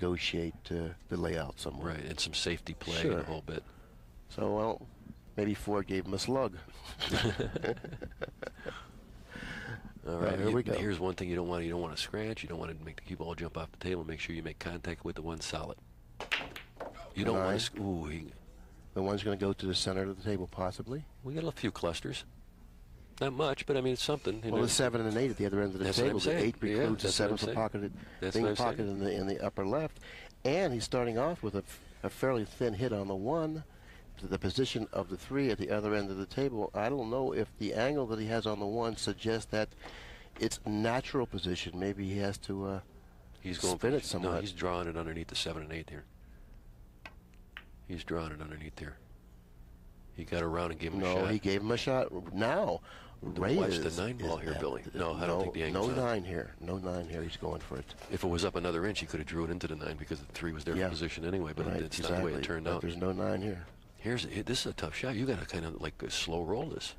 negotiate the layout somewhere. Right, and some safety play sure. A whole bit. So, well, maybe Ford gave him a slug. All right, here we go. Here's one thing you don't want. You don't want to scratch. You don't want to make the cue ball jump off the table. Make sure you make contact with the one solid. You don't want to... Ooh, the one's going to go to the center of the table, possibly. We got a few clusters. Not much, but I mean, it's something. Well, the 7 and an 8 at the other end of the table. The 8 precludes the 7 for pocketed. That's what I'm saying. Pocketed in the upper left. And he's starting off with a fairly thin hit on the 1 to the position of the 3 at the other end of the table. I don't know if the angle that he has on the 1 suggests that it's natural position. Maybe he has to he's going spin it somewhat. No, he's drawing it underneath the 7 and 8 here. He's drawing it underneath there. He got around and gave him a shot. No, he gave him a shot. Now, watch the 9 ball here, Billy. No, I don't think the angle's on. No 9 here. No 9 here. He's going for it. If it was up another inch, he could have drew it into the 9 because the 3 was there for position anyway. But it's not the way it turned out. There's no 9 here. This is a tough shot. You got to kind of like slow roll this.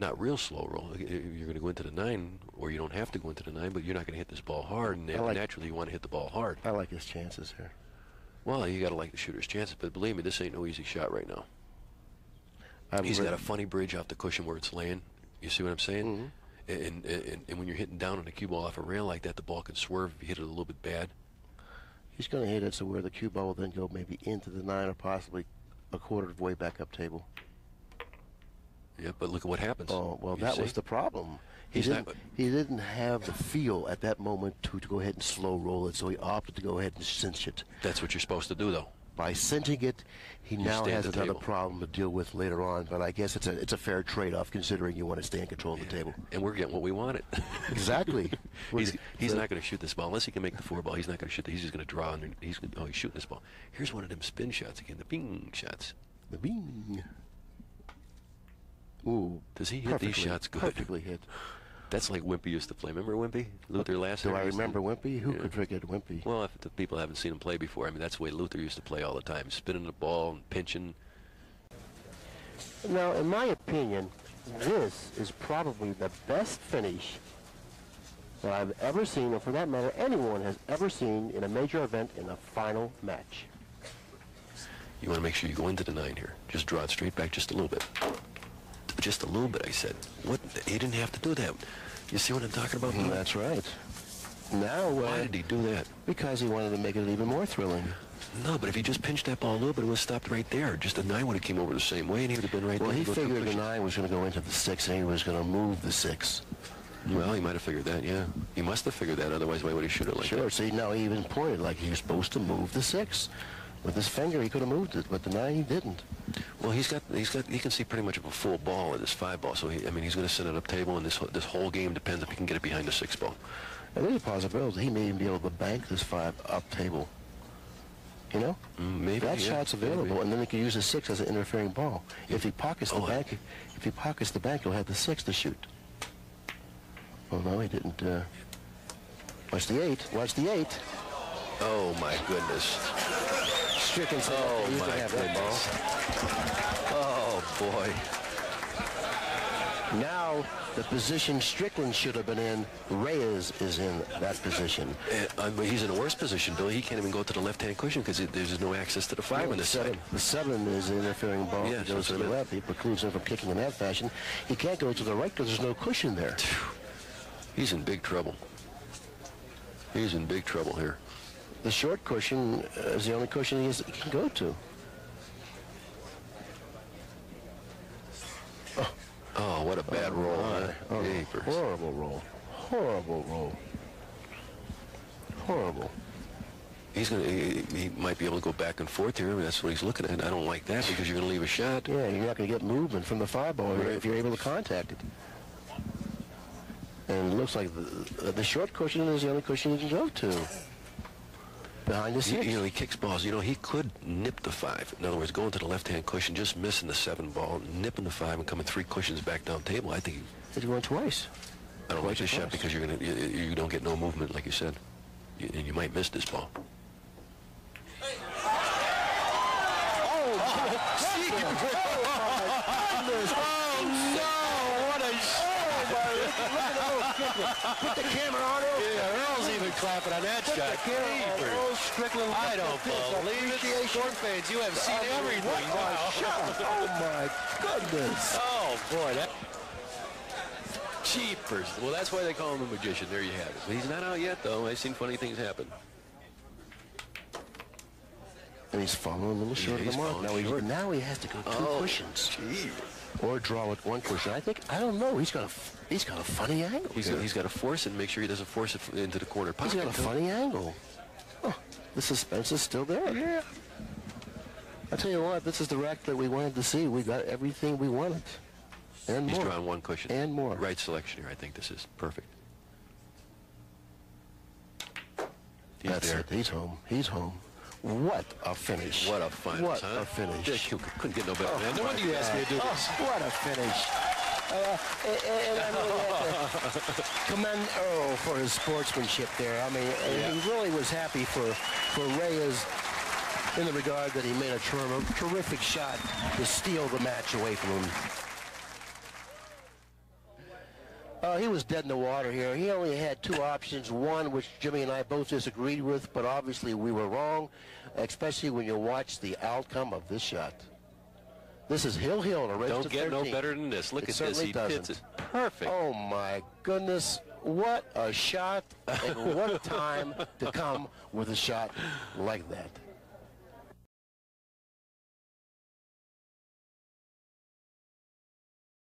Not real slow roll. You're going to go into the 9, or you don't have to go into the 9, but you're not going to hit this ball hard. And naturally, you want to hit the ball hard. I like his chances here. Well, you got to like the shooter's chances, but believe me, this ain't no easy shot right now. He's got a funny bridge off the cushion where it's laying. You see what I'm saying? Mm-hmm. And when you're hitting down on a cue ball off a rail like that, the ball can swerve if you hit it a little bit bad. He's going to hit it so where the cue ball will then go maybe into the 9 or possibly a quarter of the way back up table. Yeah, but look at what happens. Oh, well, that was the problem. He didn't have the feel at that moment to go ahead and slow roll it, so he opted to go ahead and cinch it. That's what you're supposed to do, though. By cinching it, he now has another problem to deal with later on, but I guess it's a fair trade-off considering you want to stay in control of the table. And we're getting what we wanted. Exactly. he's not going to shoot this ball. Unless he can make the 4 ball, he's not going to shoot. He's just going to draw. He's shooting this ball. Here's one of them spin shots again, the bing shots. The bing. Ooh, does he hit these shots good? Perfectly hit. That's like Wimpy used to play. Remember Wimpy? Luther last year. Do I remember Wimpy? Who could forget Wimpy? Well, if the people haven't seen him play before, I mean, that's the way Luther used to play all the time, spinning the ball and pinching. Now, in my opinion, this is probably the best finish that I've ever seen, or for that matter, anyone has ever seen in a major event in a final match. You want to make sure you go into the 9 here. Just draw it straight back just a little bit. Just a little bit, I said. What? He didn't have to do that. You see what I'm talking about? Mm, that's right. Now, why did he do that? Because he wanted to make it even more thrilling. No, but if he just pinched that ball a little bit, it would have stopped right there. Just the 9 would have came over the same way, and he would have been right there. Well, he figured the 9 was going to go into the 6, and he was going to move the 6. Well, he might have figured that, yeah. He must have figured that, otherwise why would he shoot it like that? Sure, see, now he even pointed like he was supposed to move the 6. With his finger, he could have moved it, but the 9 he didn't. Well, he can see pretty much of a full ball at his 5 ball. So he's going to set it up table, and this whole game depends if he can get it behind the 6 ball. And there's a possibility he may even be able to bank this 5 up table. You know, maybe that shot's available, and then he can use the 6 as an interfering ball. Yeah. If he pockets the bank, he'll have the 6 to shoot. Well, no, he didn't. Watch the 8. Watch the 8. Oh my goodness. Strickland said, oh, you can have that ball. Oh, boy. Now, the position Strickland should have been in, Reyes is in that position. But he's in a worse position, Billy. He can't even go to the left-hand cushion because there's no access to the 5 on this side. The 7 is an interfering ball. Yeah, he goes to the left. He precludes him from kicking in that fashion. He can't go to the right because there's no cushion there. He's in big trouble. He's in big trouble here. The short cushion is the only cushion he can go to. Oh, what a bad roll. Horrible roll. Horrible roll. Horrible. He might be able to go back and forth here. I mean, that's what he's looking at. I don't like that because you're going to leave a shot. Yeah, you're not going to get movement from the 5 ball if you're able to contact it. And it looks like the short cushion is the only cushion he can go to. Behind the 6. He kicks balls. You know, he could nip the 5. In other words, going to the left-hand cushion, just missing the 7 ball, nipping the 5, and coming 3 cushions back down table. I think he went twice. I don't like this shot because you don't get no movement, like you said, and you might miss this ball. Put the camera on Earl. Yeah, Earl's even clapping on that shot. Put the camera on Earl's Strickland. I don't believe it. Storm fans, you have seen everything. Wow. Oh, my goodness. Oh, boy. That... Cheapers. Well, that's why they call him the magician. There you have it. He's not out yet, though. I've seen funny things happen. And he's following a little short of the mark. Now he has to go two cushions. Geez. Or draw with one cushion. I think, I don't know, he's got a funny angle. He's got to force it and make sure he doesn't force it into the corner pocket. He's got a funny angle. Oh, the suspense is still there. Yeah. I tell you what, this is the rack that we wanted to see. We got everything we wanted. And more. He's drawing one cushion. And more. Right selection here, I think this is perfect. He's He's home. He's home. What a finish. What a finish. What a finish. Dick, you couldn't get no better, man. No wonder you asked me to do this. What a finish. And I mean, commend Earl for his sportsmanship there. I mean, he really was happy for Reyes in the regard that he made a terrific shot to steal the match away from him. He was dead in the water here. He only had two options. One, which Jimmy and I both disagreed with, but obviously we were wrong, especially when you watch the outcome of this shot. This is hill in a race to 13. Don't get no better than this. Look at this. He hits it perfect. Oh, my goodness. What a shot and what a time to come with a shot like that.